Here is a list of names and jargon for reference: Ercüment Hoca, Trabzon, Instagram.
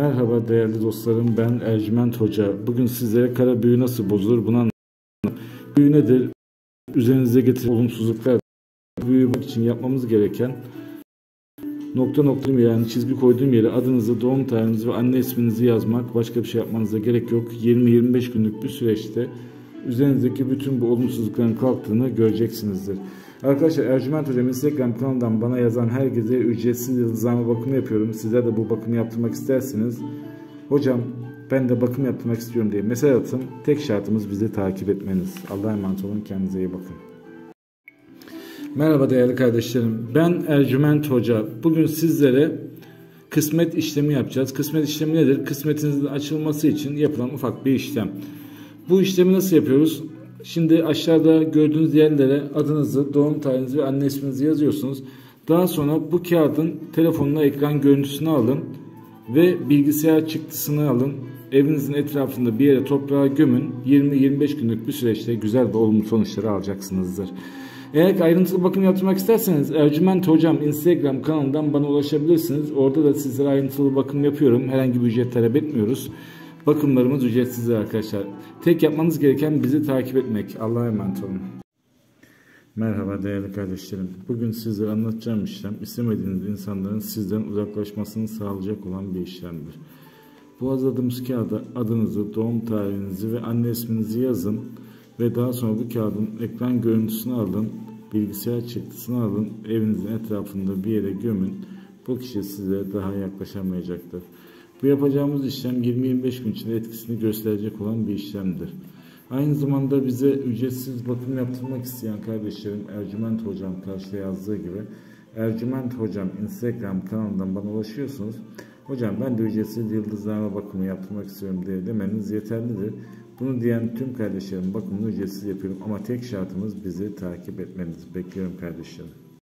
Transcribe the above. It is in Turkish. Merhaba değerli dostlarım, ben Ercüment Hoca. Bugün sizlere kara büyü nasıl bozulur bunu anlatacağım. Büyü nedir? Üzerinize getiren olumsuzluklar. Büyü için yapmamız gereken yani çizgi koyduğum yere adınızı, doğum tarihinizi ve anne isminizi yazmak. Başka bir şey yapmanıza gerek yok. 20-25 günlük bir süreçte üzerinizdeki bütün bu olumsuzlukların kalktığını göreceksinizdir. Arkadaşlar, Ercüment Hocam Instagram kanalından bana yazan herkese ücretsiz yıldızlama bakımı yapıyorum. Sizler de bu bakımı yaptırmak isterseniz, hocam ben de bakım yaptırmak istiyorum diye mesaj atın. Tek şartımız bizi takip etmeniz. Allah'a emanet olun. Kendinize iyi bakın. Merhaba değerli kardeşlerim. Ben Ercüment Hoca. Bugün sizlere kısmet işlemi yapacağız. Kısmet işlemi nedir? Kısmetinizin açılması için yapılan ufak bir işlem. Bu işlemi nasıl yapıyoruz? Şimdi aşağıda gördüğünüz yerlere adınızı, doğum tarihinizi ve anne isminizi yazıyorsunuz. Daha sonra bu kağıdın telefonla ekran görüntüsünü alın ve bilgisayar çıktısını alın. Evinizin etrafında bir yere toprağa gömün. 20-25 günlük bir süreçte güzel ve olumlu sonuçları alacaksınızdır. Eğer ayrıntılı bakım yaptırmak isterseniz Ercüment Hocam Instagram kanalından bana ulaşabilirsiniz. Orada da sizlere ayrıntılı bakım yapıyorum. Herhangi bir ücret talep etmiyoruz. Bakımlarımız ücretsizdir arkadaşlar. Tek yapmanız gereken bizi takip etmek. Allah'a emanet olun. Merhaba değerli kardeşlerim. Bugün sizlere anlatacağım işlem, istemediğiniz insanların sizden uzaklaşmasını sağlayacak olan bir işlemdir. Bu hazırladığımız kağıda adınızı, doğum tarihinizi ve anne isminizi yazın ve daha sonra bu kağıdın ekran görüntüsünü alın, bilgisayar çıktısını alın, evinizin etrafında bir yere gömün. Bu kişi size daha yaklaşamayacaktır. Bu yapacağımız işlem 20-25 gün içinde etkisini gösterecek olan bir işlemdir. Aynı zamanda bize ücretsiz bakım yaptırmak isteyen kardeşlerim Ercüment Hocam karşıda yazdığı gibi Ercüment Hocam Instagram kanalından bana ulaşıyorsunuz. Hocam ben de ücretsiz yıldızlama bakımı yaptırmak istiyorum diye demeniz yeterlidir. Bunu diyen tüm kardeşlerim bakımını ücretsiz yapıyorum ama tek şartımız bizi takip etmeniz. Bekliyorum kardeşlerim.